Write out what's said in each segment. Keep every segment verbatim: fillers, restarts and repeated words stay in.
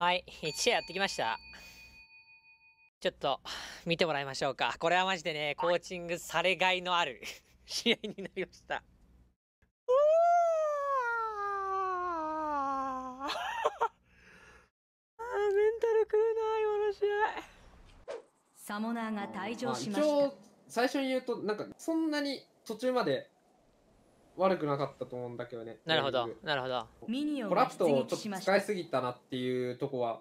はい、一夜やってきました。ちょっと見てもらいましょうか。これはマジでね、コーチングされがいのある試合になりました。おーあー、メンタル食うな、今の試合。サモナーが退場しました。一応、最初に言うと、なんか、そんなに途中まで悪くなかったと思うんだけどね。なるほど、なるほど。コラプトをちょっと使いすぎたなっていうとこは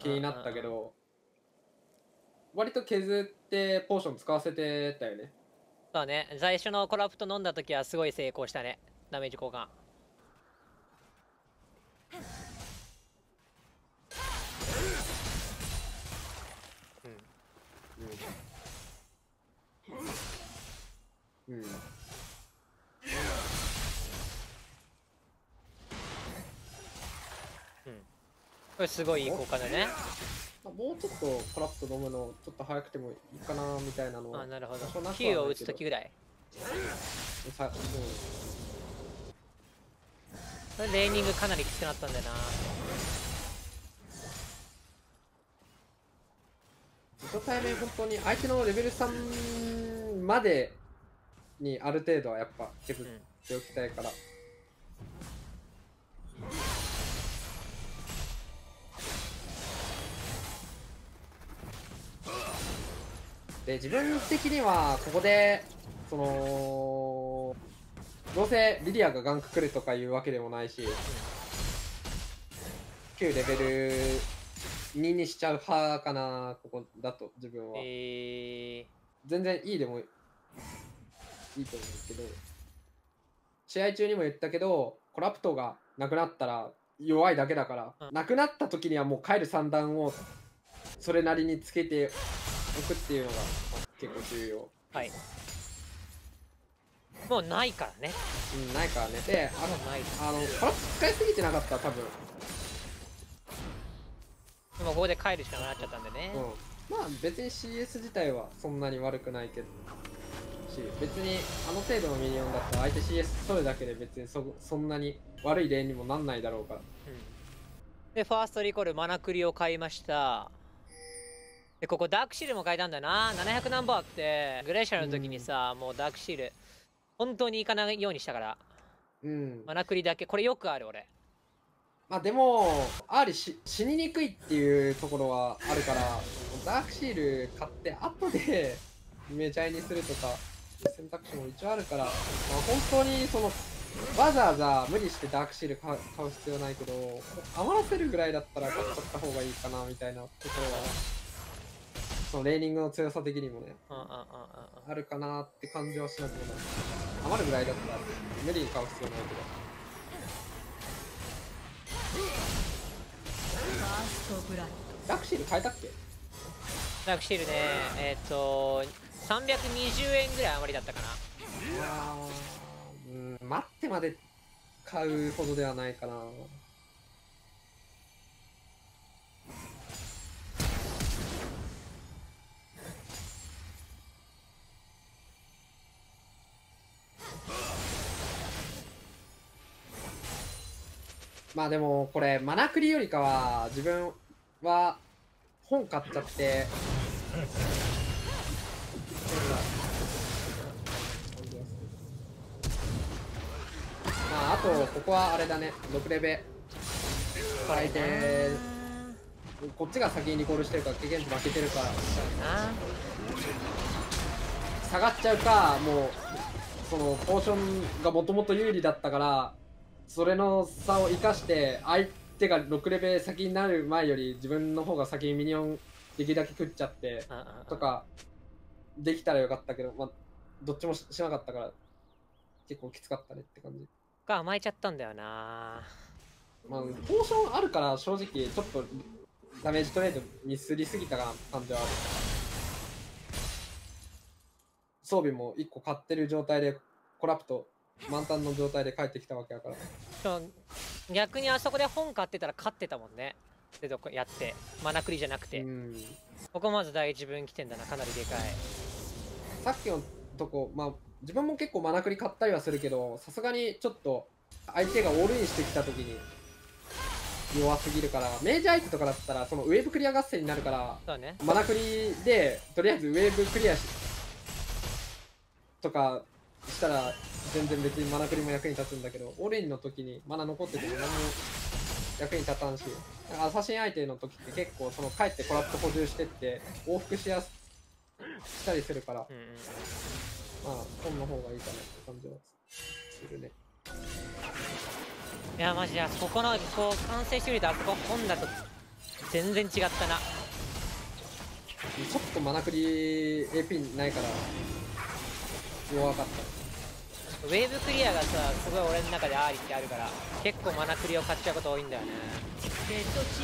気になったけど、割と削ってポーション使わせてたよね。そうね、最初のコラプト飲んだ時はすごい成功したね、ダメージ交換。うん、うんうんうん、これすごいいい効果だね。もうちょっとコラプト飲むのちょっと早くてもいいかなみたいなのは。あ、なるほど。Q を打つときぐらい。うん、レーニングかなりきつくなったんだよな。初対面本当に相手のレベルさんまでにある程度はやっぱ削っておきたいから。うん、で自分的にはここでそのどうせリディアがガンクくるとかいうわけでもないし、きゅうレベルににしちゃう派かな、ここだと自分は、えー、全然いいでもいいと思うけど、試合中にも言ったけどコラプトがなくなったら弱いだけだから、うん、なくなった時にはもう帰る算段をそれなりにつけて置くっていうのが結構重要。はい、もうないからね。うん、ないからね。で、あのあのパラッと使いすぎてなかったら多分でもここで帰るしかなっちゃったんでね、うん、まあ別に シーエス 自体はそんなに悪くないけどし、別にあの程度のミニオンだったら相手 シーエス 取るだけで別に そ, そんなに悪いレーンにもなんないだろうから、うん、でファーストリコールマナクリを買いました。でここダークシールも変えたんだな。ななひゃくナンバーってグレーシャルの時にさ、うん、もうダークシール本当にいかないようにしたから、うん、マナクリだけこれよくある俺。まあでもアーリー死ににくいっていうところはあるから、ダークシール買って後でメジャーにするとか選択肢も一応あるから、まあ、本当にそのわざわざ無理してダークシール買う必要ないけど、余らせるぐらいだったら買っちゃった方がいいかなみたいなところは。レーニングの強さ的にもね、あるかなって感じはしなくてもない。余るぐらいだったら無理に買う必要ないけど。ダークシール変えたっけ？ダークシールね、えっとさんびゃくにじゅうえんぐらい余りだったかな。うん、待ってまで買うほどではないかな。まあでもこれマナクリよりかは自分は本買っちゃって、まああとここはあれだね、ろくレベ変えてこっちが先にリコールしてるから経験値負けてるから下がっちゃうか、もうそのポーションがもともと有利だったから。それの差を生かして相手がろくレベル先になる前より自分の方が先にミニオンできるだけ食っちゃってとかできたらよかったけど、まあ、どっちも し, しなかったから結構きつかったねって感じが甘えちゃったんだよな。まあポーションあるから正直ちょっとダメージトレードミスりすぎたかな感じはある。装備もいっこ買ってる状態でコラプト満タンの状態で帰ってきたわけだから。逆にあそこで本買ってたら勝ってたもんね。でどこやってマナクリじゃなくて、ここまず第一分岐点だな、かなりでかい。さっきのとこ、まあ自分も結構マナクリ買ったりはするけど、さすがにちょっと相手がオールインしてきた時に弱すぎるから、メージ相手とかだったらそのウェーブクリア合戦になるから、そうね、マナクリでとりあえずウェーブクリアしとかしたら全然別にマナクリも役に立つんだけど、オレンの時にマナ残ってても何も役に立たんし、なんかアサシン相手の時って結構その帰ってコラッと補充してって往復しやすしたりするから、うんうん、まあこんな方がいいかなって感じはするね。いやマジであそこのこう完成処理とあそこ本だと全然違ったな。ちょっとマナクリ エーピー ないから弱かった。ウェーブクリアがさすごい俺の中でアーリーってあるから結構マナクリを勝っちゃうこと多いんだよね。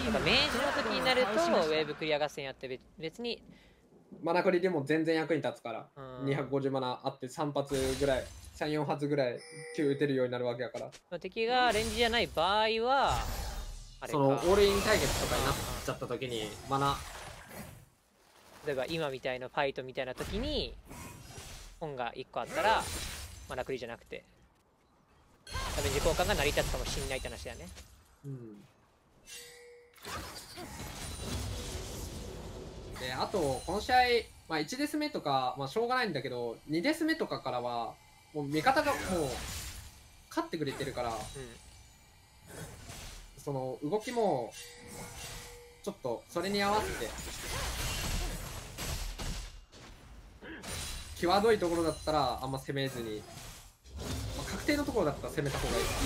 なんか明治の時になるとウェーブクリア合戦やって別にマナクリでも全然役に立つから、うん、にひゃくごじゅうマナあってさん発ぐらいさん、よん発ぐらいきゅう打てるようになるわけやから、敵がレンジじゃない場合はあれか、そのオールイン対決とかになっちゃった時にマナ、例えば今みたいなファイトみたいな時に本がいっこあったらマナクリじゃなくてダメージ交換が成り立つかもしんないって話だね。うん、であとこの試合、まあ、いちデス目とか、まあ、しょうがないんだけどにデス目とかからはもう味方がもう勝ってくれてるから、うん、その動きもちょっとそれに合わせて際どいところだったらあんま攻めずに、まあ、確定のところだったら攻めた方がいいと思うけど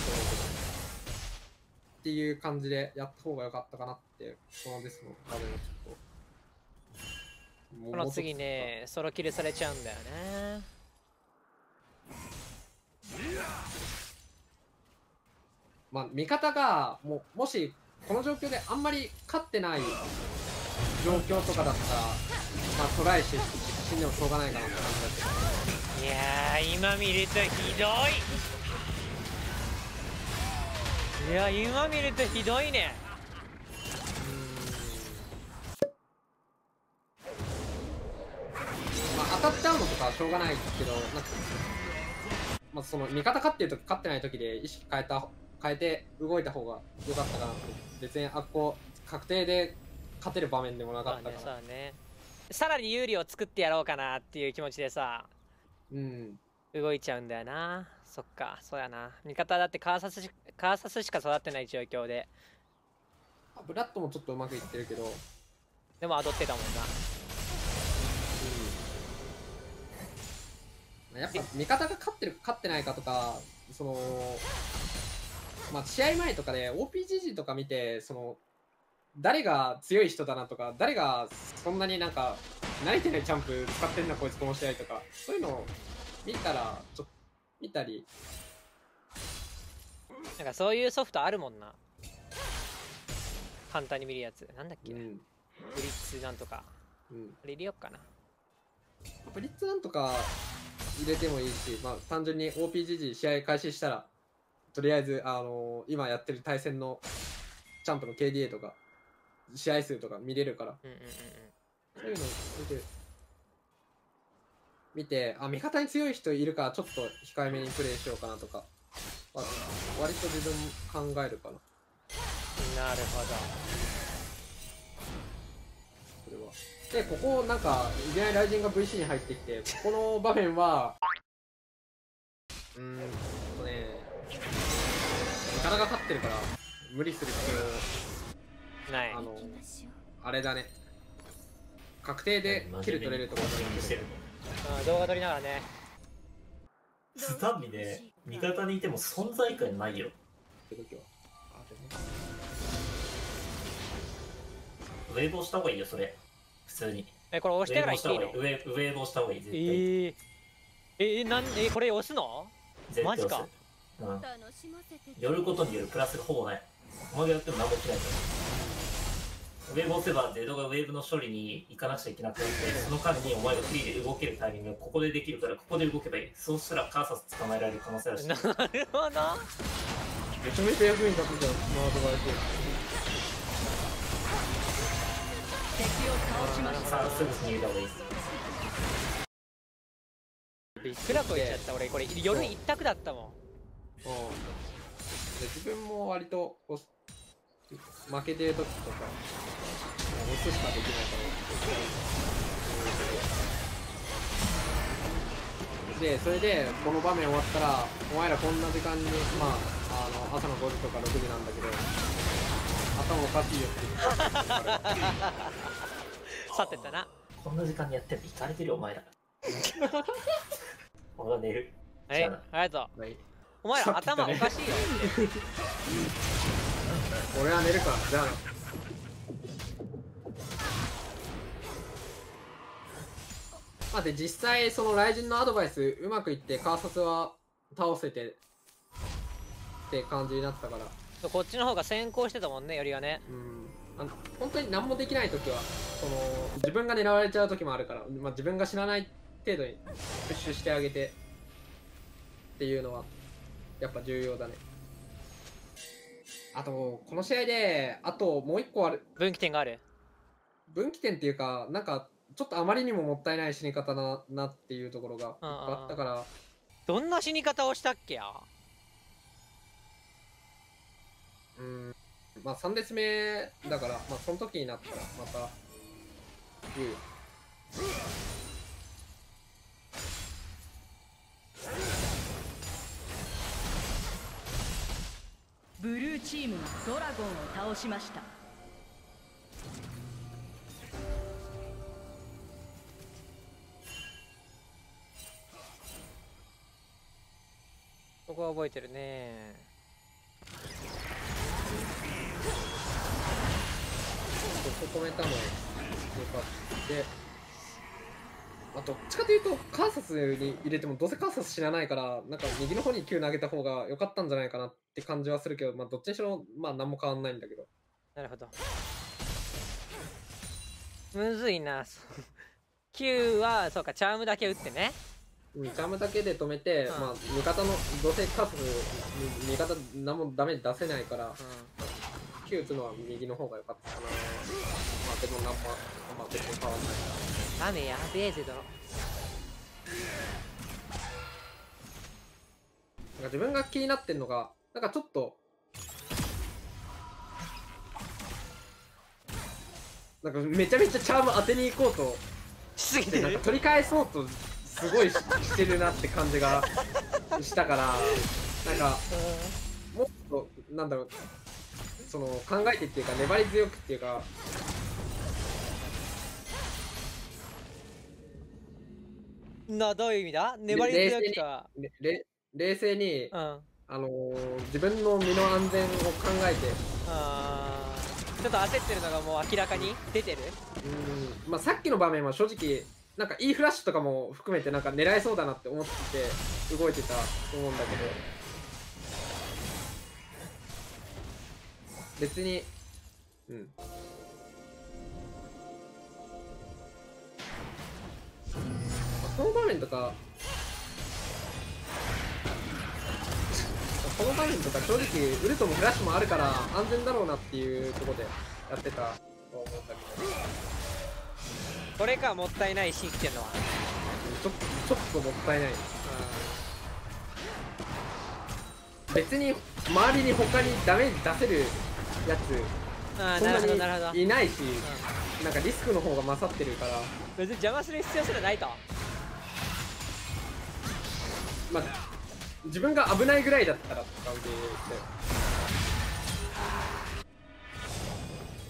っていう感じでやった方が良かったかなって、このデスの場面はちょっと。この次ねソロキルされちゃうんだよね。まあ味方が も, もしこの状況であんまり勝ってない状況とかだったら、まあ、トライして死んでもしょうがないかなって感じだけど、いやー今見るとひどい。いや今見るとひどいね。当たっちゃうのとかはしょうがないけど、なんか、まあ、その味方勝ってるとき勝ってないときで意識変えた変えて動いた方が良かったかなって。別にあっこ確定で勝てる場面でもなかったから、まあね、そうね、さらに有利を作ってやろうかなっていう気持ちでさ、うん、動いちゃうんだよな。そっか、そうやな、味方だってカーサスしカーサスしか育ってない状況で、ブラッドもちょっとうまくいってるけど、でも踊ってたもんな。やっぱ味方が勝ってるか勝ってないかとか、そのまあ試合前とかで オーピージージー とか見て、その誰が強い人だなとか、誰がそんなになんか慣れてないジャンプ使ってんなこいつこの試合とか、そういうのを見たらちょっと見たり、なんかそういうソフトあるもんな、簡単に見るやつ。なんだっけ、うん、ブリッツなんとか、うん、あれ入れよっかな。ブリッツなんとか入れてもいいし、まあ、単純に オーピージージー 試合開始したらとりあえず、あのー、今やってる対戦のチャンプの ケーディーエー とか試合数とか見れるから、そういうの見て見てあ味方に強い人いるからちょっと控えめにプレーしようかなとか、まあ、割と自分も考えるかな。なるほど。それはで、ここなんかいきなりライジンが ブイシー に入ってきて、ここの場面はうーんとね、味方が勝ってるから無理する必要ない。あのあれだね、確定でキル取れるところで動画撮りながらね。スタミで味方にいても存在感ないよって時はウェーブをした方がいいよそれ。普通にえこれ押してからいっていいの？ウェーブをした方がいい絶対。えー、えなんえこれ押すの？マジか。うん、寄ることによるプラスがほぼない。お前がやっても何も起きないから。ウェーブ押せばゼドがウェーブの処理に行かなくちゃいけなくなって、その間にお前がフリーで動けるタイミングがここでできるから、ここで動けばいい。そうしたらカーサス捕まえられる可能性あるし。なるほど。めちゃめちゃ役に立つじゃんスマートバイク。びっくらこいちゃった俺これ夜一択だったもん。自分も割と負けてる時とか押すしかできないからで、それでこの場面終わったらお前らこんな時間にまああの朝のごじとかろくじなんだけど頭おかしいよってさてたな、こんな時間にやってる行かれてるお前ら俺は寝る。はいありがとう、はい、お前ら頭おかしいよって俺は寝るから、じゃあまあで実際その雷神のアドバイスうまくいってカーサスは倒せてって感じになったから、こっちの方が先行してたもんねよりはね。うん、あの本当に何もできない時はその自分が狙われちゃう時もあるから、まあ、自分が死なない程度にプッシュしてあげてっていうのはやっぱ重要だね。あとこの試合であともう一個ある分岐点がある、分岐点っていうかなんかちょっとあまりにももったいない死に方だなっていうところがあったから。どんな死に方をしたっけや。うん、まあさん列目だから、まあ、その時になったらまた言うよ。ブルーチームがドラゴンを倒しました。ここは覚えてるね。ここ止めたのよかった。でまあどっちかというとカーサスに入れてもどうせカーサス知らないからなんか右の方に球投げた方が良かったんじゃないかなって感じはするけど、まあどっちにしろまあ何も変わんないんだけど。なるほど、むずいな球はそうかチャームだけ打ってね、チャームだけで止めて、うん、まあ味方のどうせカーサス味方何もダメ出せないから、うん、球打つのは右の方が良かったかな。まあでも何もまあ別に変わんないから雨やべえぜ。だろなんか自分が気になってんのがなんかちょっとなんかめちゃめちゃチャーム当てに行こうとしすぎてなんか取り返そうとすごい し, してるなって感じがしたからなんかもっとなんだろうその考えてっていうか粘り強くっていうか。などういう意味だ。粘り強くか冷静に、うん、あのー、自分の身の安全を考えて、あちょっと焦ってるのがもう明らかに出てる。うん、まあ、さっきの場面は正直なんかいいフラッシュとかも含めてなんか狙えそうだなって思ってて動いてたと思うんだけど別にうん。この場面とかこの場面とか正直ウルトもフラッシュもあるから安全だろうなっていうところでやってたと思ったけど、これかもったいないシーンっていうのはちょちょっともったいない。別に周りに他にダメージ出せるやつそんなにいないし、なんかリスクの方が勝ってるから別に邪魔する必要すらないと。まあ、自分が危ないぐらいだったらって感じ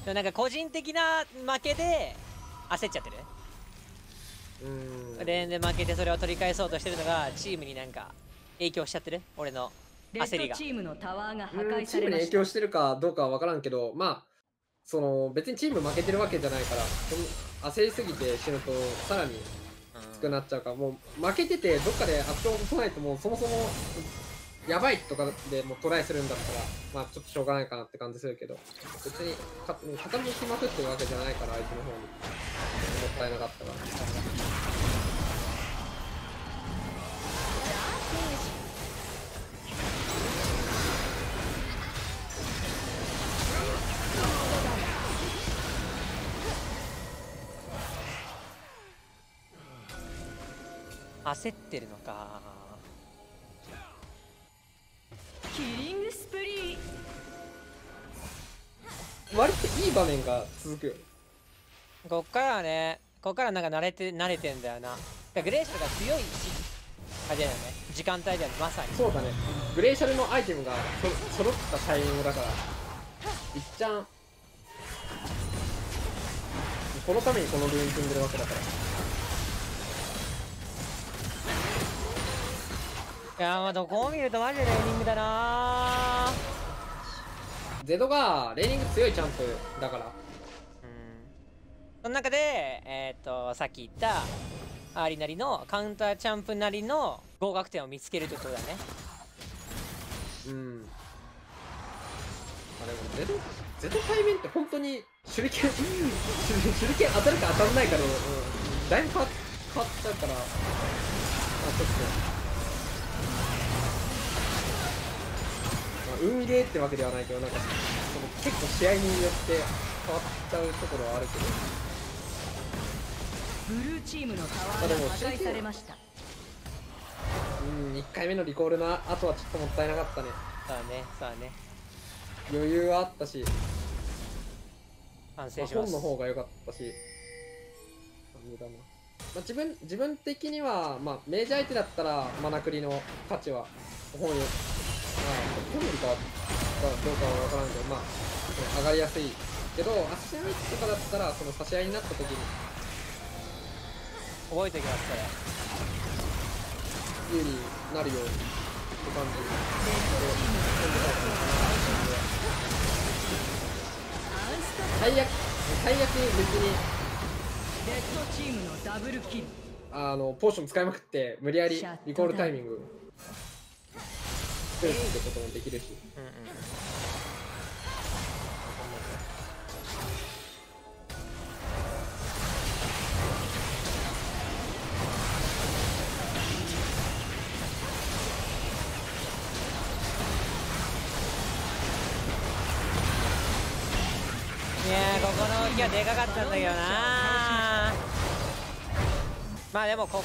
でなんか個人的な負けで焦っちゃってる。うーん、レーンで負けてそれを取り返そうとしてるのがチームになんか影響しちゃってる。俺の焦りがチームのタワーが破壊されました。チームに影響してるかどうかは分からんけど、まあその別にチーム負けてるわけじゃないから焦りすぎて死ぬとさらに熱くなっちゃうから、もう負けててどっかでアクションを取らないともうそもそもやばいとかでもうトライするんだったらまあちょっとしょうがないかなって感じするけど、別に傾きまくってるわけじゃないから相手の方にもったいなかったから。焦ってるのか。キリングスプリー。割といい場面が続くよ。こっからはね、こっからなんか慣れて慣れてんだよな。グレーシャルが強いあれだよね、時間帯だよね、まさに。そうだね、グレーシャルのアイテムがそ揃ったタイミングだから、いっちゃんこのためにこのルーン組んでるわけだから。いやー、まあどこを見るとマジでレーニングだな。ゼドがレーニング強いチャンプだから、うん、その中でえっ、ー、とさっき言ったアーリなりのカウンターチャンプなりの合格点を見つけるってことだね。うん、あれもゼドゼド対面って本当に手裏剣手裏剣当たるか当たらないかの、うん、だいぶ変わったから、あ、ちょっと運入れってわけではないけど、なんか結構試合によって変わっちゃうところはあるけど、ブルーチームのタワーが破壊されました。うん、いっかいめのリコールの後はちょっともったいなかったね。そうね、そうね、余裕はあったし、反省します。本の方が良かったし、無駄な、まあ、自分自分的には、まあ、明治相手だったらマナクリの価値は本より、本よりかはどうかは分からんけど、まあ上がりやすいけど、足相手とかだったらその差し合いになった時に覚えておきますから有利になるようにって感じで、最悪最悪別にあのポーション使いまくって無理やりリコールタイミング作るってこともできるし、うんうん、いやー、ここの動きはでかかったんだけどな。まあでもこ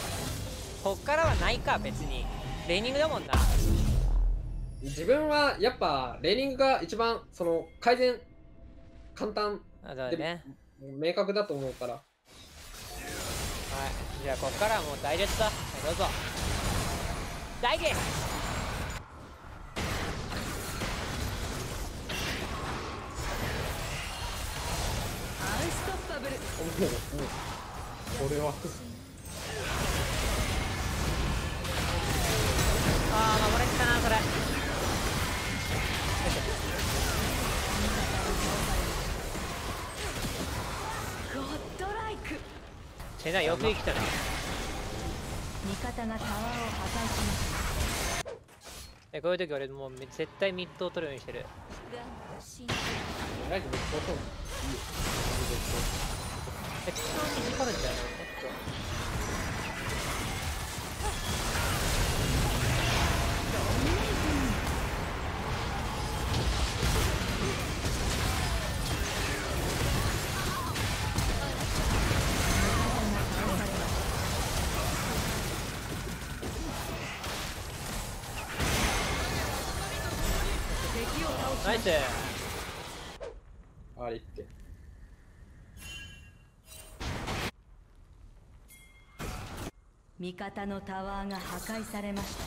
こっからはないか、別にレーニングだもんな。自分はやっぱレーニングが一番その改善簡単で、ね、明確だと思うから。はい、じゃあこっからはもうダイレクトだ。どうぞダイレクト。これはああ、守れてたな、これ。えな、よく生きたな。味方がタワーを破壊しました。え、こういう時俺もう絶対ミッドを取るようにしてる。え、適当にいじかれちゃう。ナイス。あれって味方のタワーが破壊されました。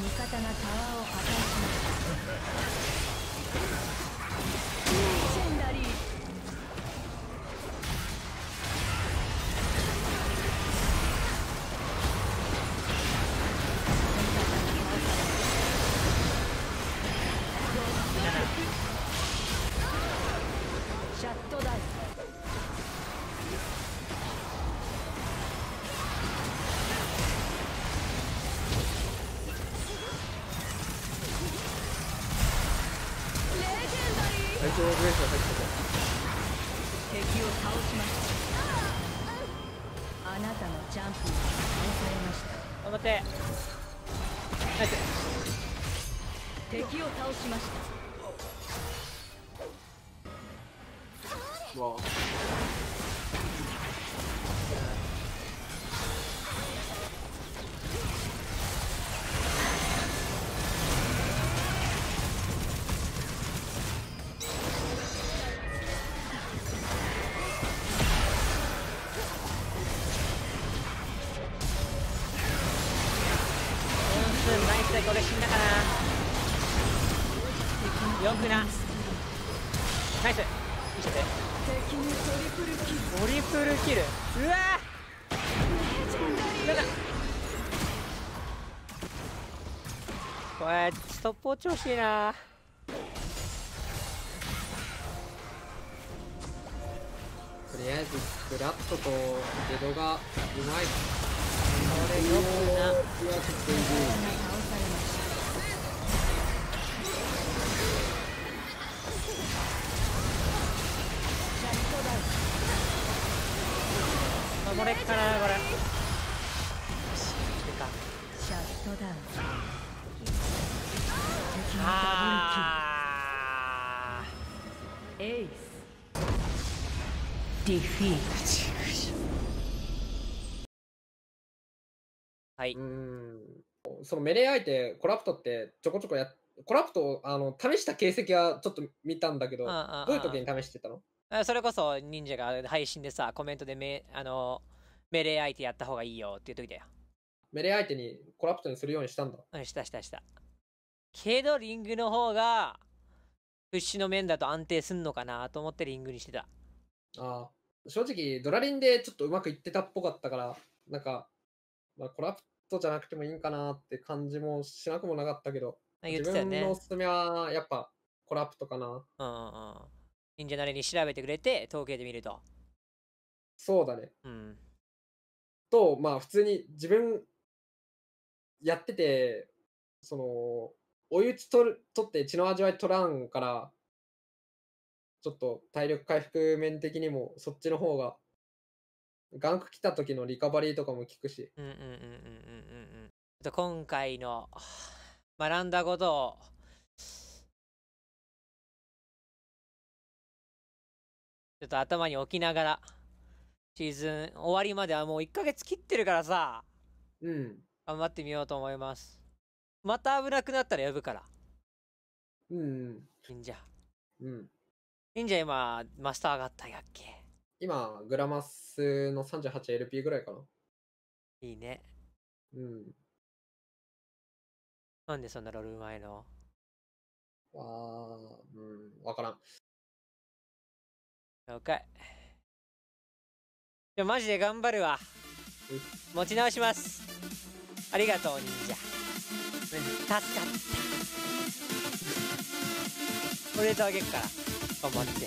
味方がタワーを破壊しました。レジェンダリー。敵を倒しました。あなたのジャンプが破壊されました。頑張って。敵を倒しました。わあ。でこれ死んだかな。よくな。ナイス。見せて。トリプルキル。うわー。なんだ。これストップウォッチ欲しいな。とりあえずグラットとデドがうまい。これよくな。守れっかなこれ。あーエイス。ディフィーはい、うん、そのメレー相手コラプトってちょこちょこやコラプトをあの試した形跡はちょっと見たんだけど、どういう時に試してたの？それこそ忍者が配信でさ、コメントでメあのメレー相手やった方がいいよっていう時だよ。メレー相手にコラプトにするようにしたんだ。うん、したしたしたけどリングの方がプッシュの面だと安定すんのかなと思ってリングにしてた。ああ、正直ドラリンでちょっとうまくいってたっぽかったから、なんか、まあ、コラプトじゃなくてもいいんかなって感じもしなくもなかったけど、自分のおすすめはやっぱコラプトかな。うんうんうん、忍者なりに調べてくれて統計で見るとそうだね。うんと、まあ普通に自分やってて、その追い打ち取る取って血の味わい取らんから、ちょっと体力回復面的にもそっちの方が、ガンク来た時のリカバリーとかも効くし、うんうんうんうんうんうんうん。今回の学んだことをちょっと頭に置きながら、シーズン終わりまではもういっかげつ切ってるからさ、うん、頑張ってみようと思います。また危なくなったら呼ぶから。うんうん、忍者、うん、忍者今マスター上がったやっけ。今グラマスの さんじゅうはちエルピー ぐらいかな。いいね。うん、なんでそんなロールうまいの？ああ、うん、わからん。了解。じゃマジで頑張るわ。持ち直します。ありがとう忍者、助かった。お礼とあげっから頑張って。